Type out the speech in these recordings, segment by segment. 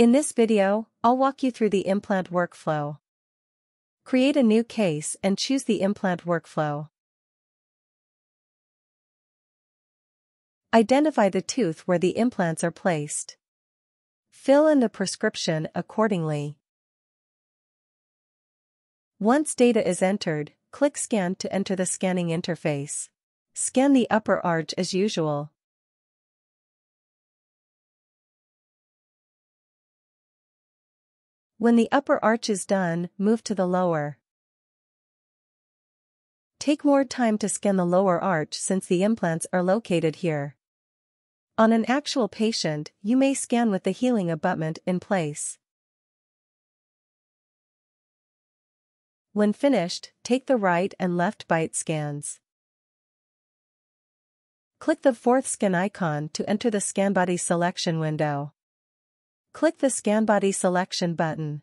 In this video, I'll walk you through the implant workflow. Create a new case and choose the implant workflow. Identify the tooth where the implants are placed. Fill in the prescription accordingly. Once data is entered, click Scan to enter the scanning interface. Scan the upper arch as usual. When the upper arch is done, move to the lower. Take more time to scan the lower arch since the implants are located here. On an actual patient, you may scan with the healing abutment in place. When finished, take the right and left bite scans. Click the fourth scan icon to enter the Scan Body Selection window. Click the Scan Body Selection button.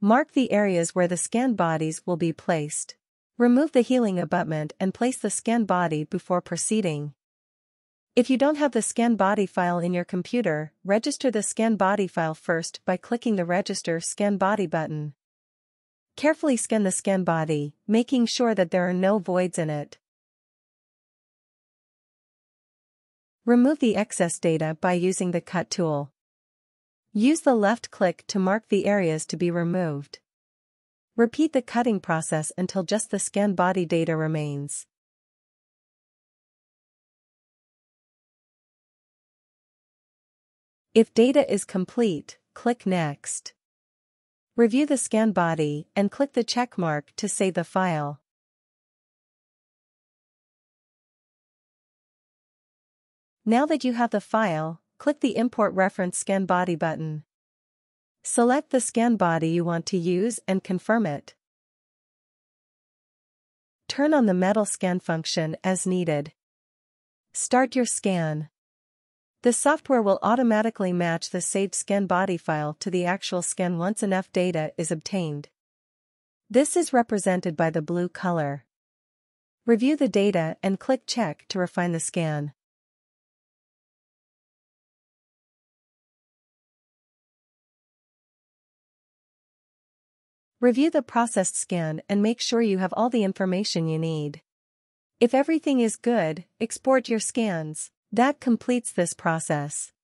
Mark the areas where the scanned bodies will be placed. Remove the healing abutment and place the scanned body before proceeding. If you don't have the scanned body file in your computer, register the scanned body file first by clicking the Register Scanned Body button. Carefully scan the scanned body, making sure that there are no voids in it. Remove the excess data by using the Cut tool. Use the left click to mark the areas to be removed. Repeat the cutting process until just the scanned body data remains. If data is complete, click Next. Review the scanned body and click the check mark to save the file. Now that you have the file, click the Import Reference Scan Body button. Select the scan body you want to use and confirm it. Turn on the metal scan function as needed. Start your scan. The software will automatically match the saved scan body file to the actual scan once enough data is obtained. This is represented by the blue color. Review the data and click Check to refine the scan. Review the processed scan and make sure you have all the information you need. If everything is good, export your scans. That completes this process.